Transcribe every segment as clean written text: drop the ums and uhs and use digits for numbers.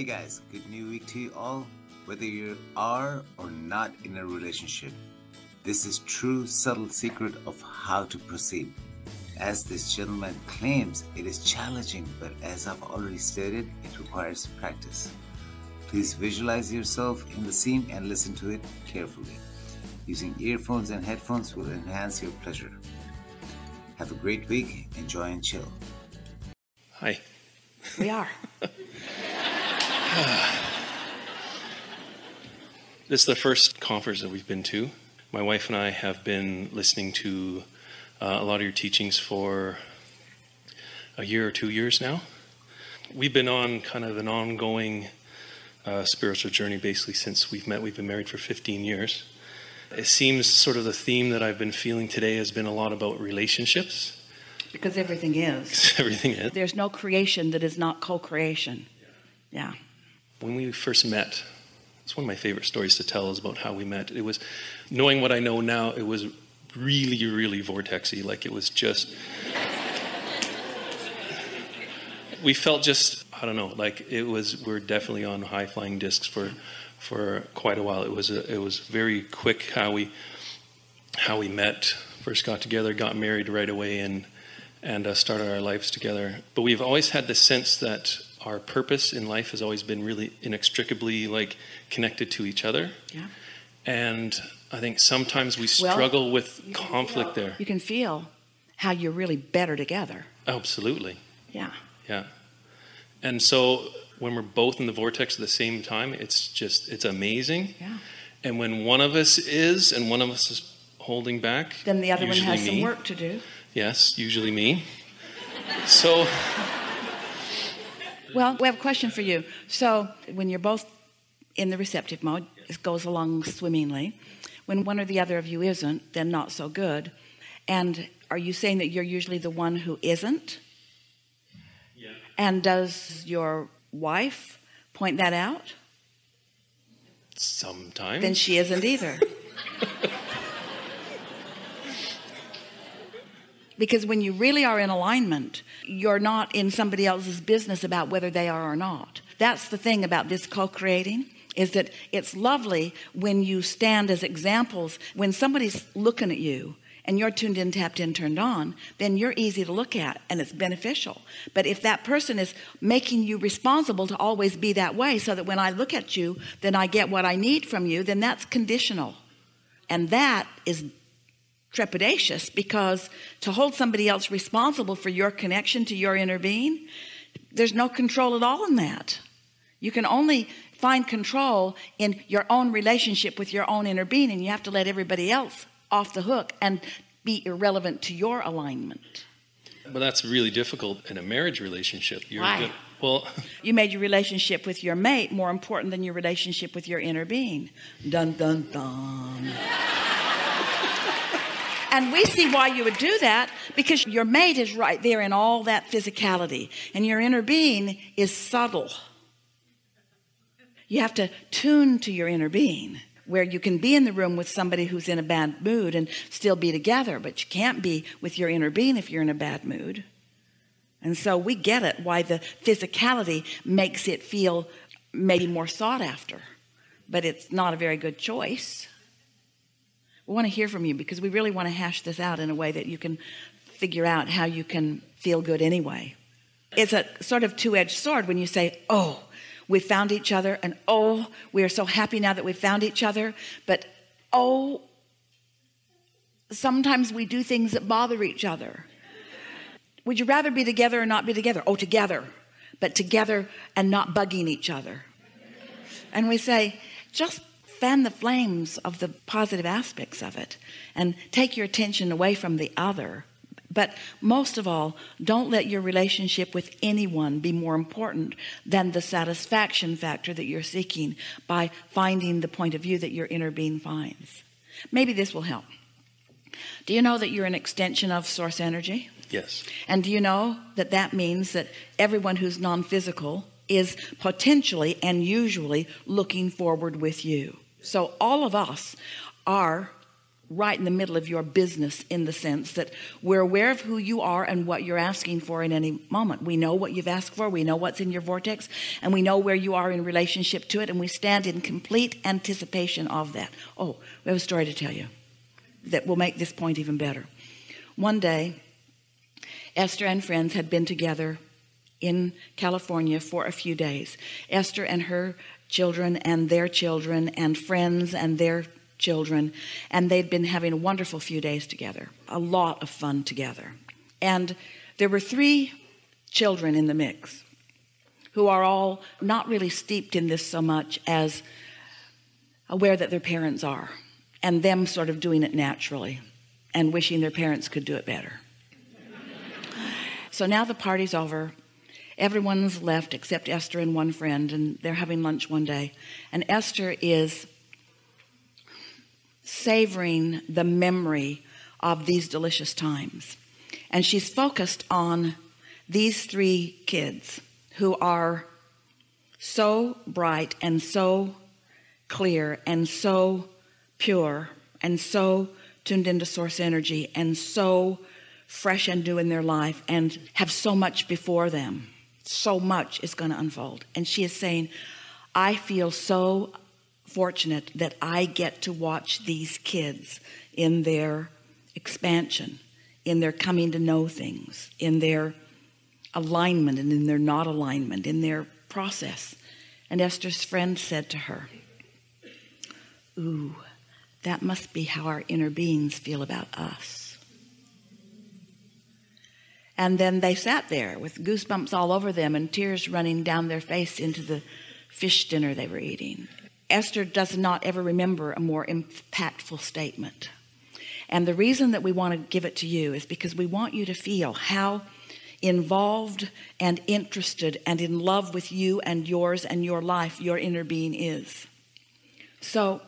Hey guys, good new week to you all, whether you are or not in a relationship. This is true subtle secret of how to proceed. As this gentleman claims, it is challenging, but as I've already stated, it requires practice. Please visualize yourself in the scene and listen to it carefully. Using earphones and headphones will enhance your pleasure. Have a great week, enjoy and chill. Hi. We are. This is the first conference that we've been to. My wife and I have been listening to a lot of your teachings for a year or 2 years now. We've been on kind of an ongoing spiritual journey basically since we've met. We've been married for 15 years. It seems sort of the theme that I've been feeling today has been a lot about relationships. Because everything is. There's no creation that is not co-creation. Yeah. When we first met, it's one of my favorite stories to tell is about how we met. It was, knowing what I know now, it was really, really vortexy. Like it was just, we felt just, I don't know, like it was, we're definitely on high flying discs for quite a while. It was very quick how we met, first got together, got married right away and started our lives together. But we've always had the sense that our purpose in life has always been really inextricably like connected to each other. Yeah. And I think sometimes we struggle with conflict there. You can feel how you're really better together. Absolutely. Yeah. Yeah. And so when we're both in the vortex at the same time, it's amazing. Yeah. And when one of us is, holding back, then the other one has some work to do. Yes, usually me. So, well, we have a question for you. So when you're both in the receptive mode, it goes along swimmingly. When one or the other of you isn't, then not so good. And are you saying that you're usually the one who isn't? Yeah. And does your wife point that out? Sometimes. Then she isn't either. Because when you really are in alignment, you're not in somebody else's business about whether they are or not. That's the thing about this co-creating, is that it's lovely when you stand as examples. When somebody's looking at you and you're tuned in, tapped in, turned on, then you're easy to look at and it's beneficial. But if that person is making you responsible to always be that way, so that when I look at you, then I get what I need from you, then that's conditional. And that is trepidatious, because to hold somebody else responsible for your connection to your inner being, there's no control at all in that. You can only find control in your own relationship with your own inner being, and you have to let everybody else off the hook and be irrelevant to your alignment. But that's really difficult in a marriage relationship. Why? Well, you made your relationship with your mate more important than your relationship with your inner being. Dun dun dun. And we see why you would do that, because your mate is right there in all that physicality, and your inner being is subtle. You have to tune to your inner being, where you can be in the room with somebody who's in a bad mood and still be together, but you can't be with your inner being if you're in a bad mood. And so we get it, why the physicality makes it feel maybe more sought after, but it's not a very good choice. We want to hear from you, because we really want to hash this out in a way that you can figure out how you can feel good anyway. It's a sort of two-edged sword when you say, oh, we found each other, and oh, we are so happy now that we found each other. But oh, sometimes we do things that bother each other. Would you rather be together or not be together? Oh, together, but together and not bugging each other. And we say, just fan the flames of the positive aspects of it and take your attention away from the other. But most of all, don't let your relationship with anyone be more important than the satisfaction factor that you're seeking by finding the point of view that your inner being finds. Maybe this will help. Do you know that you're an extension of source energy? Yes. And do you know that that means that everyone who's non-physical is potentially and usually looking forward with you? So all of us are right in the middle of your business, in the sense that we're aware of who you are and what you're asking for in any moment. We know what you've asked for, we know what's in your vortex, and we know where you are in relationship to it, and we stand in complete anticipation of that. Oh, we have a story to tell you that will make this point even better. One day, Esther and friends had been together in California for a few days. Esther and her children and their children and friends and their children, and they'd been having a wonderful few days together, a lot of fun together. And there were three children in the mix who are all not really steeped in this so much as aware that their parents are, and them sort of doing it naturally and wishing their parents could do it better. So now the party's over, everyone's left except Esther and one friend, and they're having lunch one day, and Esther is savoring the memory of these delicious times, and she's focused on these three kids who are so bright and so clear and so pure and so tuned into source energy and so fresh and new in their life and have so much before them. So much is going to unfold, and she is saying, I feel so fortunate that I get to watch these kids in their expansion, in their coming to know things, in their alignment and in their not alignment, in their process. And Esther's friend said to her, ooh, that must be how our inner beings feel about us. And then they sat there with goosebumps all over them and tears running down their face into the fish dinner they were eating. Esther does not ever remember a more impactful statement. And the reason that we want to give it to you is because we want you to feel how involved and interested and in love with you and yours and your life your inner being is. So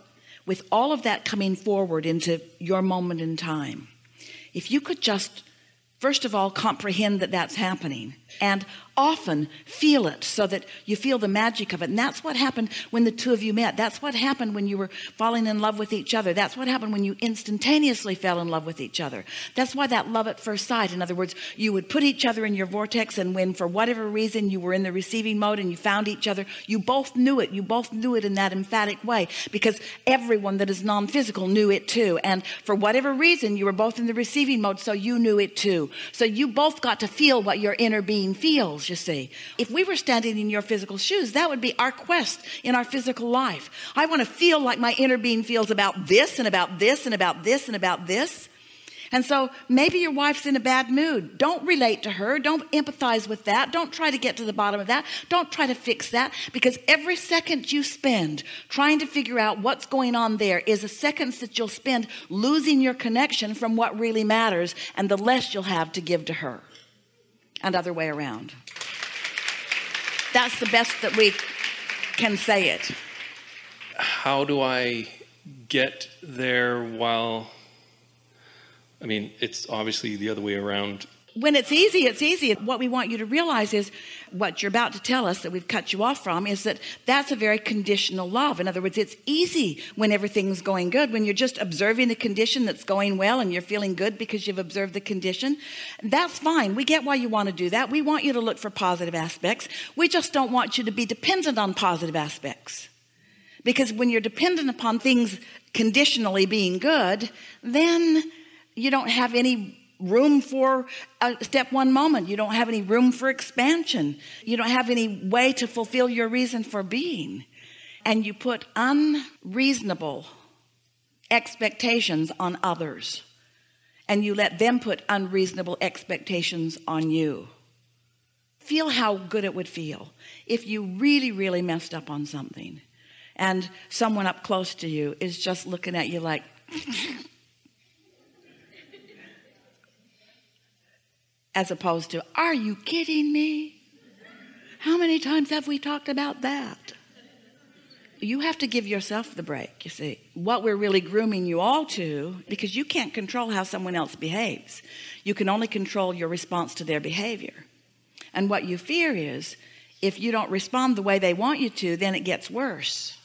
with all of that coming forward into your moment in time, if you could just first of all comprehend that that's happening and often feel it so that you feel the magic of it. And that's what happened when the two of you met. That's what happened when you were falling in love with each other. That's what happened when you instantaneously fell in love with each other. That's why that love at first sight, in other words, you would put each other in your vortex, and when for whatever reason you were in the receiving mode and you found each other, you both knew it. You both knew it in that emphatic way, because everyone that is non-physical knew it too. And for whatever reason you were both in the receiving mode, so you knew it too. So you both got to feel what your inner being feels, you see. If we were standing in your physical shoes, that would be our quest in our physical life. I want to feel like my inner being feels about this and about this and about this and about this. And so maybe your wife's in a bad mood. Don't relate to her. Don't empathize with that. Don't try to get to the bottom of that. Don't try to fix that, because every second you spend trying to figure out what's going on there is a second that you'll spend losing your connection from what really matters, and the less you'll have to give to her. And other way around. That's the best that we can say it. How do I get there while... I mean, it's obviously the other way around. When it's easy, it's easy. What we want you to realize is what you're about to tell us that we've cut you off from is that that's a very conditional love. In other words, it's easy when everything's going good, when you're just observing the condition that's going well and you're feeling good because you've observed the condition. That's fine. We get why you want to do that. We want you to look for positive aspects. We just don't want you to be dependent on positive aspects. Because when you're dependent upon things conditionally being good, then you don't have any room for a step one moment. You don't have any room for expansion. You don't have any way to fulfill your reason for being. And you put unreasonable expectations on others, and you let them put unreasonable expectations on you. Feel how good it would feel if you really, really messed up on something and someone up close to you is just looking at you like... as opposed to, are you kidding me? How many times have we talked about that? You have to give yourself the break, you see. What we're really grooming you all to, because you can't control how someone else behaves. You can only control your response to their behavior. And what you fear is, if you don't respond the way they want you to, then it gets worse.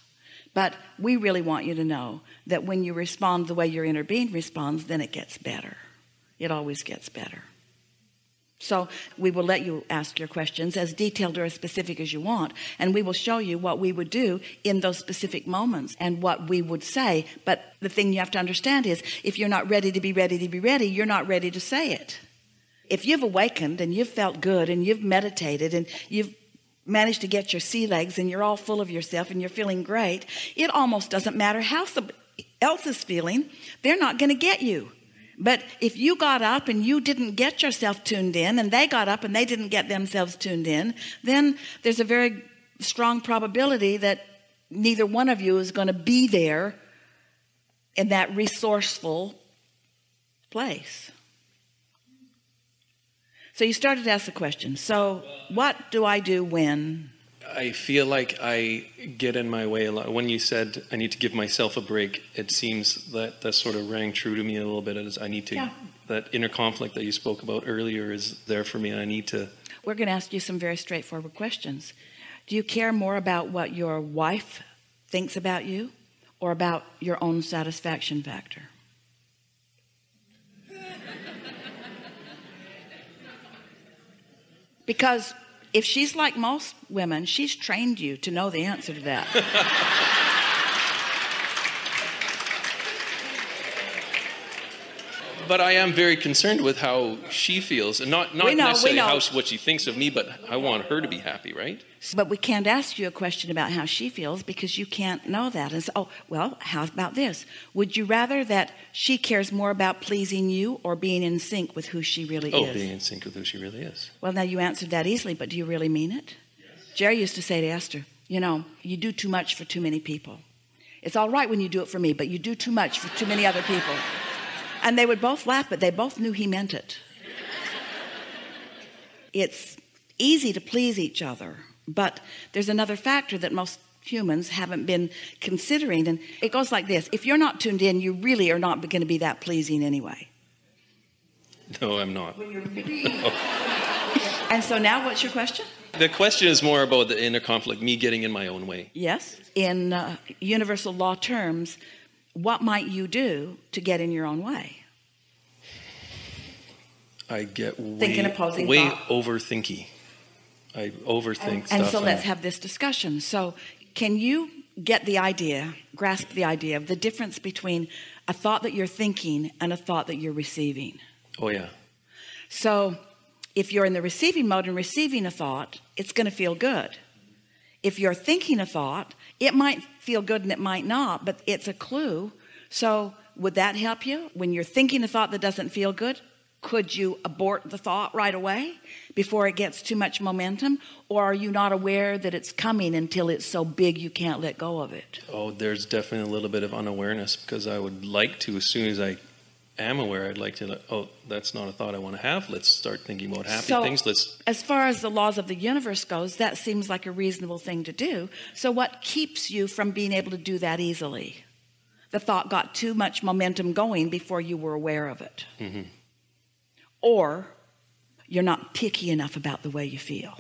But we really want you to know that when you respond the way your inner being responds, then it gets better. It always gets better. So we will let you ask your questions as detailed or as specific as you want, and we will show you what we would do in those specific moments and what we would say. But the thing you have to understand is, if you're not ready to be ready to be ready, you're not ready to say it. If you've awakened and you've felt good and you've meditated and you've managed to get your sea legs and you're all full of yourself and you're feeling great, it almost doesn't matter how somebody else is feeling. They're not going to get you. But if you got up and you didn't get yourself tuned in, and they got up and they didn't get themselves tuned in, then there's a very strong probability that neither one of you is going to be there in that resourceful place. So you started to ask the question, so what do I do when? I feel like I get in my way a lot. When you said I need to give myself a break, it seems that that sort of rang true to me a little bit. As I need to, yeah. That inner conflict that you spoke about earlier is there for me. I need to. We're going to ask you some very straightforward questions. Do you care more about what your wife thinks about you or about your own satisfaction factor? Because if she's like most women, she's trained you to know the answer to that. But I am very concerned with how she feels, and not necessarily what she thinks of me, but I want her to be happy, right? But we can't ask you a question about how she feels because you can't know that. And so, oh, well, how about this? Would you rather that she cares more about pleasing you or being in sync with who she really is? Oh, being in sync with who she really is. Well, now you answered that easily, but do you really mean it? Yes. Jerry used to say to Esther, you know, you do too much for too many people. It's all right when you do it for me, but you do too much for too many other people. And they would both laugh, but they both knew he meant it. It's easy to please each other, but there's another factor that most humans haven't been considering. And it goes like this. If you're not tuned in, you really are not going to be that pleasing anyway. No, I'm not. And so now what's your question? The question is more about the inner conflict, me getting in my own way. Yes. In universal law terms, what might you do to get in your own way? I get way overthinky. I overthink stuff. And so let's have this discussion. So can you get the idea, grasp the idea of the difference between a thought that you're thinking and a thought that you're receiving? Oh, yeah. So if you're in the receiving mode and receiving a thought, it's going to feel good. If you're thinking a thought, it might feel good and it might not, but it's a clue. So would that help you? When you're thinking a thought that doesn't feel good, could you abort the thought right away before it gets too much momentum? Or are you not aware that it's coming until it's so big you can't let go of it? Oh, there's definitely a little bit of unawareness, because I would like to, as soon as I am aware, I'd like to, like, oh, that's not a thought I want to have. Let's start thinking about happy things. Let's. As far as the laws of the universe goes, that seems like a reasonable thing to do. So what keeps you from being able to do that easily? The thought got too much momentum going before you were aware of it. Mm-hmm. Or you're not picky enough about the way you feel.